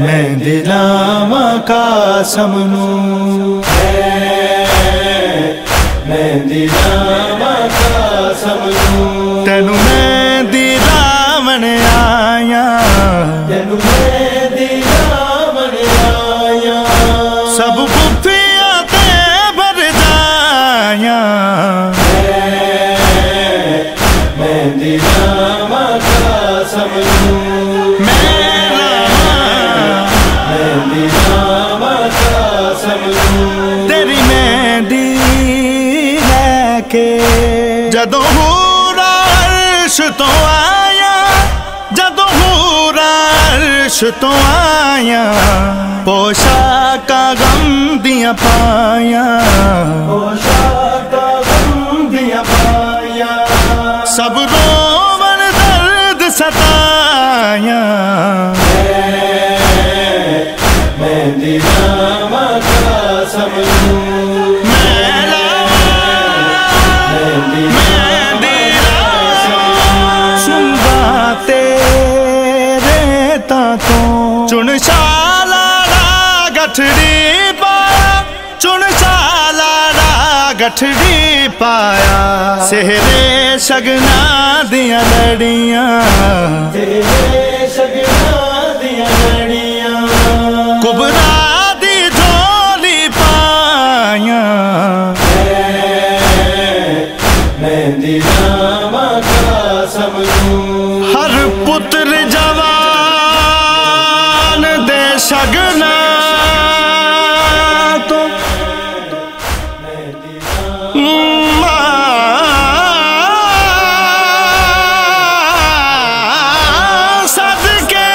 मैं दिलामा कासम नू, मैं दिलामा कासम नू, तेनू मैं दिलावन आया, तेनू मैं दिलावन आया, सब बुद्धियां ते बरदाया, मैं दिलामा कासम नू, जदों हूरा अर्श तो आया, जदों हूरा अर्श तो आया, पोशाका गम दिया पाया, पोशाका गम दिया पाया, सब रोवन दर्द सताया, मैं दिलामा कासम नू, चुन शाला गठड़ी पाया, चुन शाला गठड़ी पाया, सेहरे शगना दिया लड़िया, सेहरे शगना दिया लड़िया, कुबरा दी झोली पाया, मैं दिलामा कासम नू, हर पुत्र जवा शगना तो सदके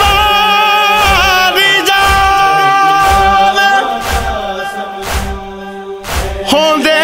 वारी जावे होंदे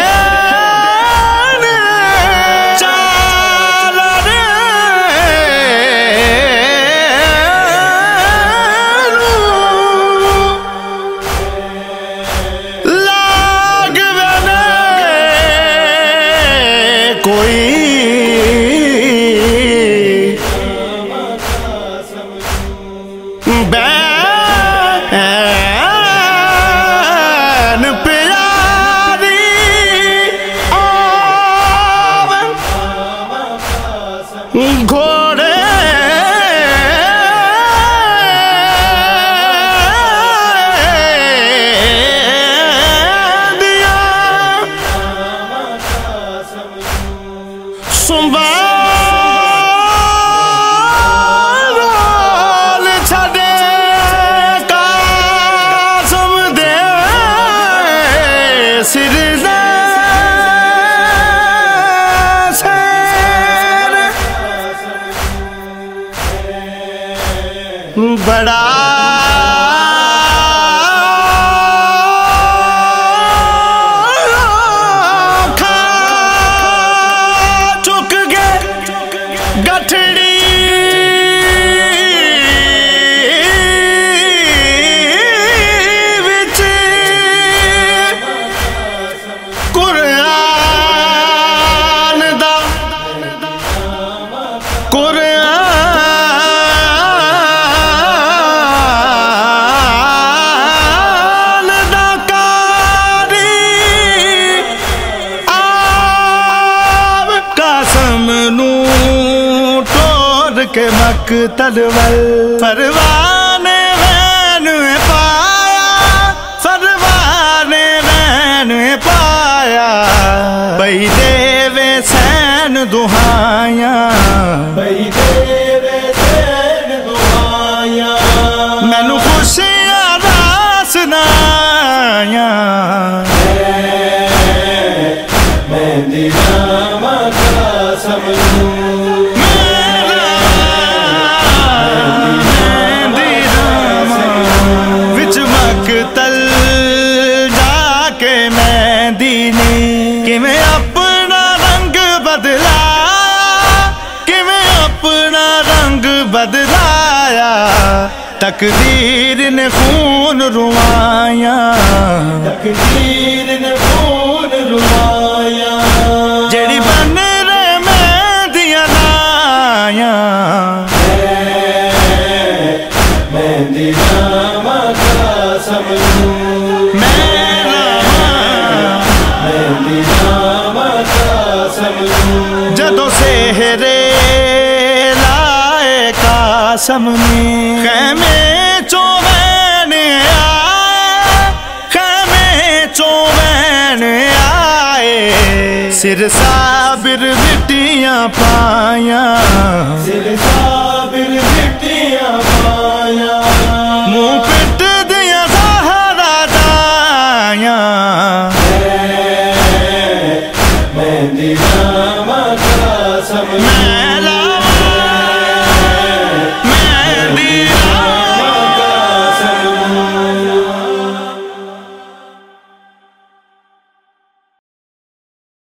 बड़ा खा चुक गए गठड़ी विच कुरान दा के मकतल वल फरवाने वैन पाया, फरवाने वैन पाया, बई देवे सैन दुहाया, बई देवे सैन दुहाया, मैनू खुशियां रास नाया, मैं दिलामा कासम नू, मकतल जाके मैं दीनी किवें अपना रंग बदलाया, किवें अपना रंग बदलाया, तकदीर ने खून रुवाया, तकदीर ने खून रुवाया, जेड़ी बन रे मैं दिया लाया, आसम में खैमे चौबैन आए, खैमे चौबैन आए, सिर साबिर बिटियाँ पाया, सिर साबिर बिटियाँ पाया, मुँह पिट दिया सहरा दाया, मैं दिया मत आसम में।